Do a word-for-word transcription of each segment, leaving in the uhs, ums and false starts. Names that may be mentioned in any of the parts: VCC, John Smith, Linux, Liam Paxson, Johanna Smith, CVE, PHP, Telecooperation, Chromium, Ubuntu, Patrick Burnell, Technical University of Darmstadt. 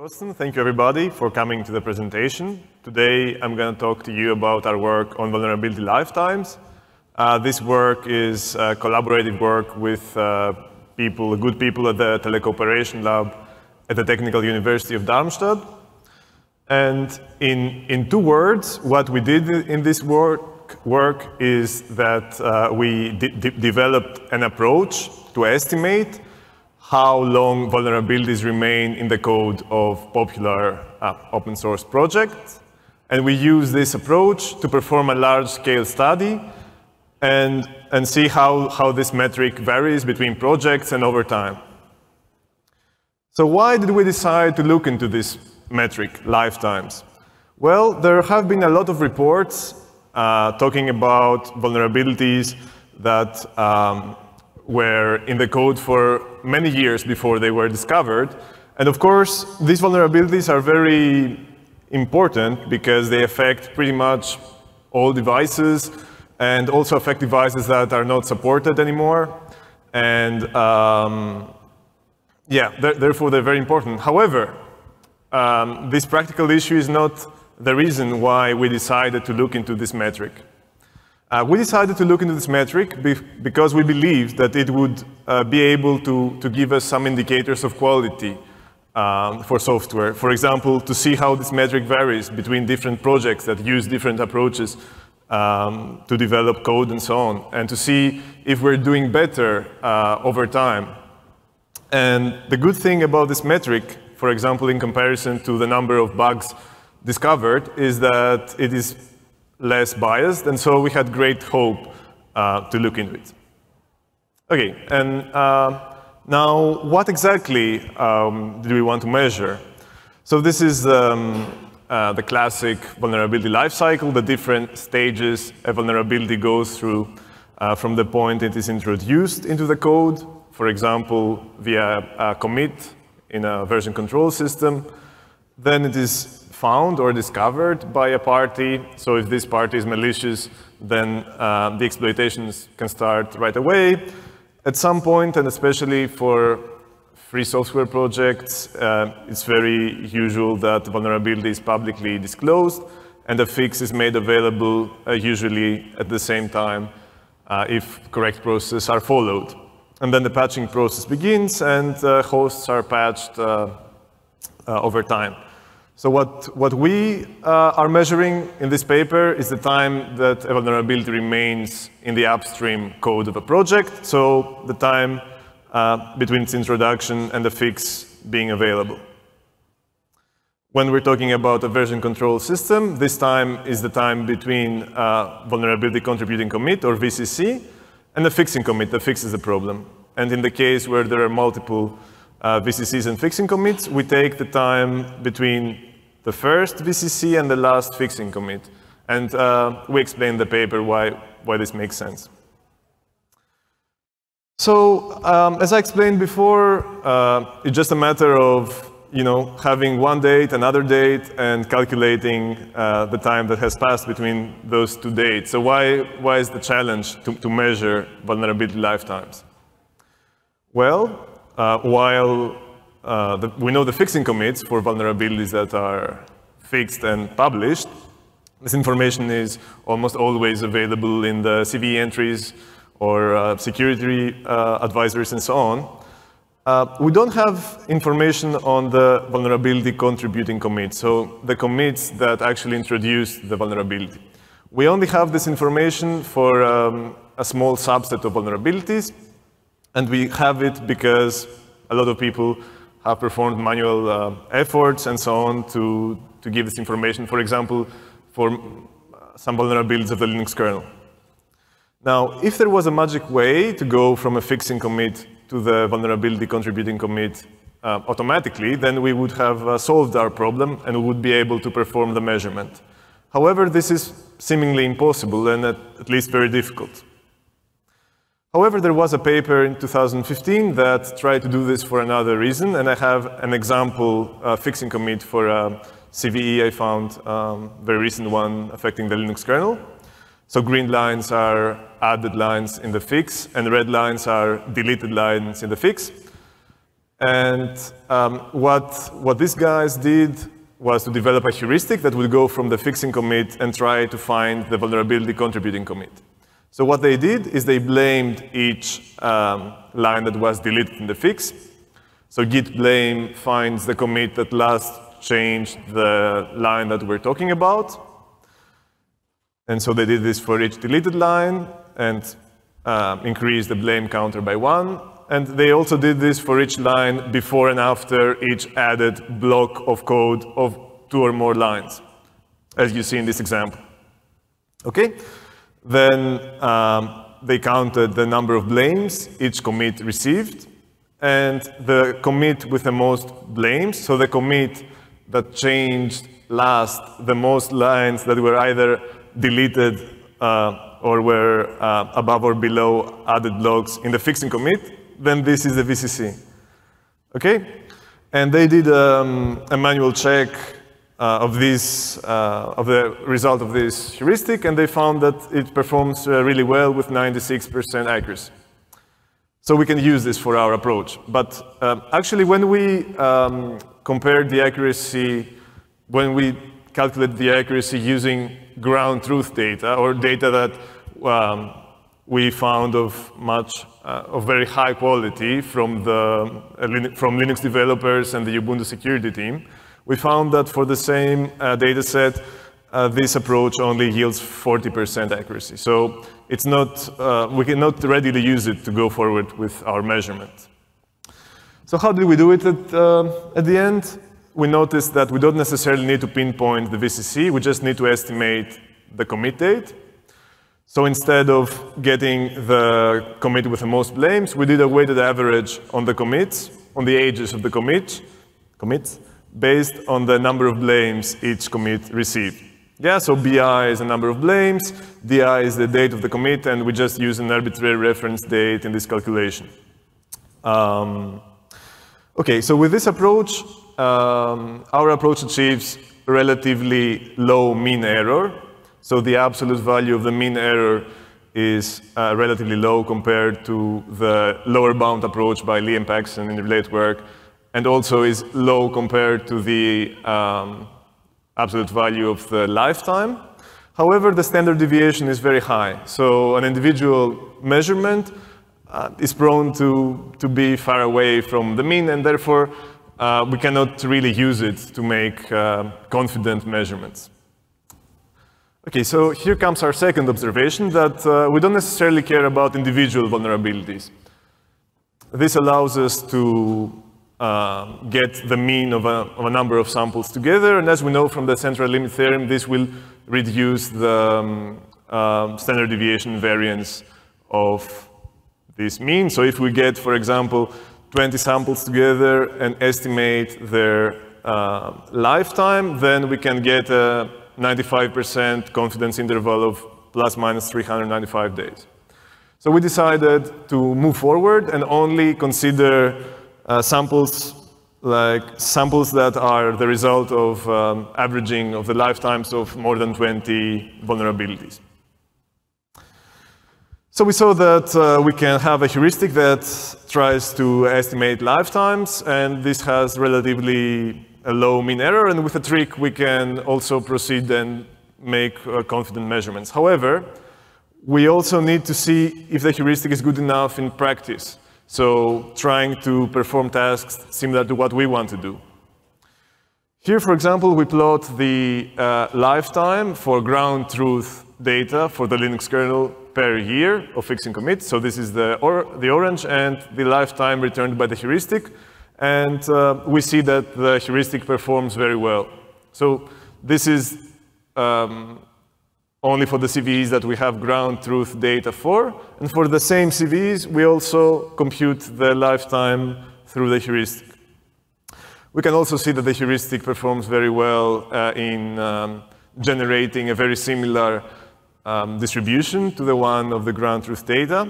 Thorsten, thank you everybody for coming to the presentation. Today I'm going to talk to you about our work on vulnerability lifetimes. Uh, this work is uh, collaborative work with uh, people, good people at the Telecooperation lab at the Technical University of Darmstadt. And in, in two words, what we did in this work, work is that uh, we de de developed an approach to estimate how long vulnerabilities remain in the code of popular uh, open source projects. And we use this approach to perform a large-scale study and, and see how, how this metric varies between projects and over time. So why did we decide to look into this metric, lifetimes? Well, there have been a lot of reports uh, talking about vulnerabilities that um, were in the code for many years before they were discovered. And of course, these vulnerabilities are very important because they affect pretty much all devices and also affect devices that are not supported anymore. And um, yeah, th therefore they're very important. However, um, this practical issue is not the reason why we decided to look into this metric. Uh, we decided to look into this metric be because we believed that it would uh, be able to, to give us some indicators of quality um, for software. For example, to see how this metric varies between different projects that use different approaches um, to develop code and so on, and to see if we're doing better uh, over time. And the good thing about this metric, for example, in comparison to the number of bugs discovered, is that it is less biased, and so we had great hope uh, to look into it. Okay, and uh, now what exactly um, do we want to measure? So this is um, uh, the classic vulnerability lifecycle, the different stages a vulnerability goes through uh, from the point it is introduced into the code, for example, via a commit in a version control system. Then it is found or discovered by a party. So if this party is malicious, then uh, the exploitations can start right away. At some point, and especially for free software projects, uh, it's very usual that vulnerability is publicly disclosed and a fix is made available uh, usually at the same time uh, if correct processes are followed. And then the patching process begins and uh, hosts are patched uh, uh, over time. So what, what we uh, are measuring in this paper is the time that a vulnerability remains in the upstream code of a project, so the time uh, between its introduction and the fix being available. When we're talking about a version control system, this time is the time between uh, vulnerability contributing commit, or V C C, and the fixing commit that fixes the problem. And in the case where there are multiple Uh, V C Cs and fixing commits, we take the time between the first V C C and the last fixing commit. And uh, we explain in the paper why, why this makes sense. So, um, as I explained before, uh, it's just a matter of, you know, having one date, another date, and calculating uh, the time that has passed between those two dates. So why, why is the challenge to, to measure vulnerability lifetimes? Well, Uh, while uh, the, we know the fixing commits for vulnerabilities that are fixed and published, this information is almost always available in the C V E entries or uh, security uh, advisories and so on. Uh, we don't have information on the vulnerability contributing commits, so the commits that actually introduced the vulnerability. We only have this information for um, a small subset of vulnerabilities. And we have it because a lot of people have performed manual uh, efforts and so on to, to give this information, for example, for some vulnerabilities of the Linux kernel. Now, if there was a magic way to go from a fixing commit to the vulnerability contributing commit uh, automatically, then we would have uh, solved our problem and we would be able to perform the measurement. However, this is seemingly impossible and at, at least very difficult. However, there was a paper in two thousand fifteen that tried to do this for another reason, and I have an example uh, fixing commit for a C V E I found, um, very recent one affecting the Linux kernel. So green lines are added lines in the fix, and red lines are deleted lines in the fix. And um, what, what these guys did was to develop a heuristic that would go from the fixing commit and try to find the vulnerability contributing commit. So what they did is they blamed each um, line that was deleted in the fix. So git blame finds the commit that last changed the line that we're talking about. And so they did this for each deleted line and um, increased the blame counter by one. And they also did this for each line before and after each added block of code of two or more lines, as you see in this example. Okay? Then um, they counted the number of blames each commit received, and the commit with the most blames, so the commit that changed last the most lines that were either deleted uh, or were uh, above or below added blocks in the fixing commit, then this is the V C C, okay? And they did um, a manual check uh, of this, uh, of the result of this heuristic, and they found that it performs uh, really well with ninety-six percent accuracy. So we can use this for our approach. But um, actually, when we um, compared the accuracy, when we calculate the accuracy using ground truth data or data that um, we found of much Uh, of very high quality from, the, uh, from Linux developers and the Ubuntu security team, we found that for the same uh, data set, uh, this approach only yields forty percent accuracy. So it's not, uh, we cannot readily use it to go forward with our measurement. So how did we do it at, uh, at the end? We noticed that we don't necessarily need to pinpoint the V C C, we just need to estimate the commit date. So instead of getting the commit with the most blames, we did a weighted average on the commits, on the ages of the commits, commits, based on the number of blames each commit received. Yeah, so B I is the number of blames, D I is the date of the commit, and we just use an arbitrary reference date in this calculation. Um, okay, so with this approach, um, our approach achieves relatively low mean error. So the absolute value of the mean error is uh, relatively low compared to the lower bound approach by Liam Paxson in the related work, and also is low compared to the um, absolute value of the lifetime. However, the standard deviation is very high, so an individual measurement uh, is prone to, to be far away from the mean, and therefore uh, we cannot really use it to make uh, confident measurements. Okay, so here comes our second observation, that uh, we don't necessarily care about individual vulnerabilities. This allows us to uh, get the mean of a, of a number of samples together, and as we know from the central limit theorem, this will reduce the um, uh, standard deviation variance of this mean. So if we get, for example, twenty samples together and estimate their uh, lifetime, then we can get a ninety-five percent confidence interval of plus minus three hundred ninety-five days. So we decided to move forward and only consider uh, samples like samples that are the result of um, averaging of the lifetimes of more than twenty vulnerabilities. So we saw that uh, we can have a heuristic that tries to estimate lifetimes, and this has relatively a low mean error, and with a trick we can also proceed and make uh, confident measurements. However, we also need to see if the heuristic is good enough in practice, so trying to perform tasks similar to what we want to do. Here, for example, we plot the uh, lifetime for ground truth data for the Linux kernel per year of fixing commits, so this is the, or the orange, and the lifetime returned by the heuristic. And uh, we see that the heuristic performs very well. So this is um, only for the C V Es that we have ground truth data for, and for the same C V Es, we also compute the lifetime through the heuristic. We can also see that the heuristic performs very well uh, in um, generating a very similar um, distribution to the one of the ground truth data.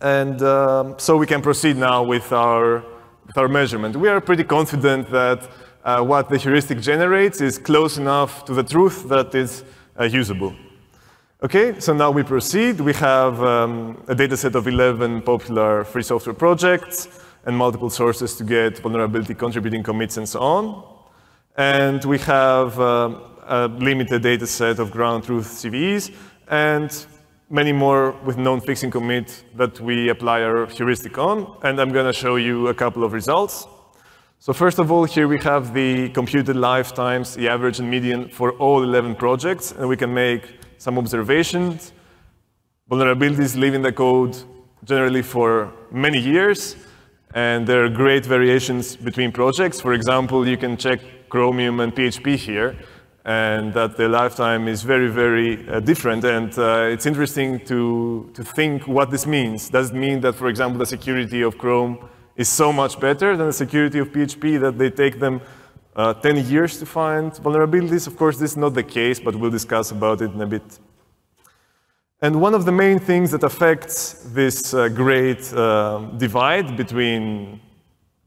And uh, so we can proceed now with our With our measurement. We are pretty confident that uh, what the heuristic generates is close enough to the truth that is uh, usable. Okay, so now we proceed. We have um, a data set of eleven popular free software projects, and multiple sources to get vulnerability contributing commits and so on. And we have um, a limited data set of ground truth C V Es and many more with known fixing commit that we apply our heuristic on. And I'm going to show you a couple of results. So first of all, here we have the computed lifetimes, the average and median for all eleven projects, and we can make some observations. Vulnerabilities live in the code generally for many years, and there are great variations between projects. For example, you can check Chromium and P H P here, and that the lifetime is very, very uh, different. And uh, it's interesting to, to think what this means. Does it mean that, for example, the security of Chrome is so much better than the security of P H P that they take them uh, ten years to find vulnerabilities? Of course, this is not the case, but we'll discuss about it in a bit. And one of the main things that affects this uh, great uh, divide between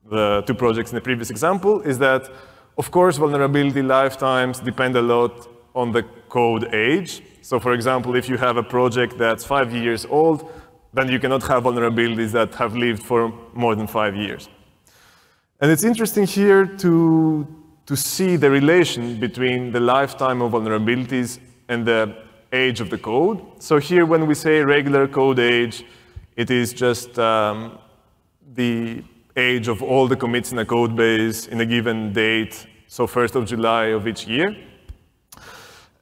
the two projects in the previous example is that, of course, vulnerability lifetimes depend a lot on the code age. So, for example, if you have a project that's five years old, then you cannot have vulnerabilities that have lived for more than five years. And it's interesting here to, to see the relation between the lifetime of vulnerabilities and the age of the code. So here, when we say regular code age, it is just um, the age of all the commits in a code base in a given date, so first of July of each year.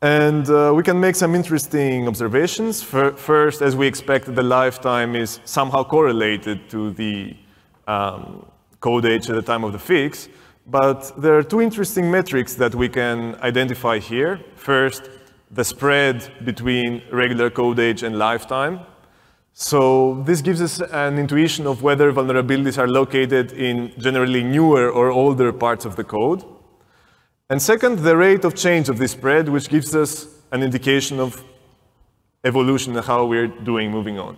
And uh, we can make some interesting observations. First, as we expected, the lifetime is somehow correlated to the um, code age at the time of the fix. But there are two interesting metrics that we can identify here. First, the spread between regular code age and lifetime. So this gives us an intuition of whether vulnerabilities are located in generally newer or older parts of the code. And second, the rate of change of this spread, which gives us an indication of evolution and how we're doing moving on.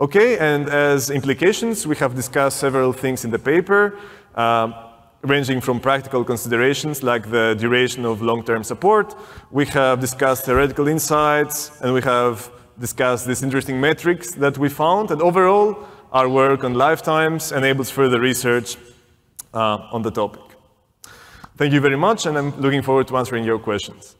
Okay, and as implications, we have discussed several things in the paper, uh, ranging from practical considerations like the duration of long-term support. We have discussed theoretical insights, and we have discussed these interesting metrics that we found. And overall, our work on lifetimes enables further research uh, on the topic. Thank you very much, and I'm looking forward to answering your questions.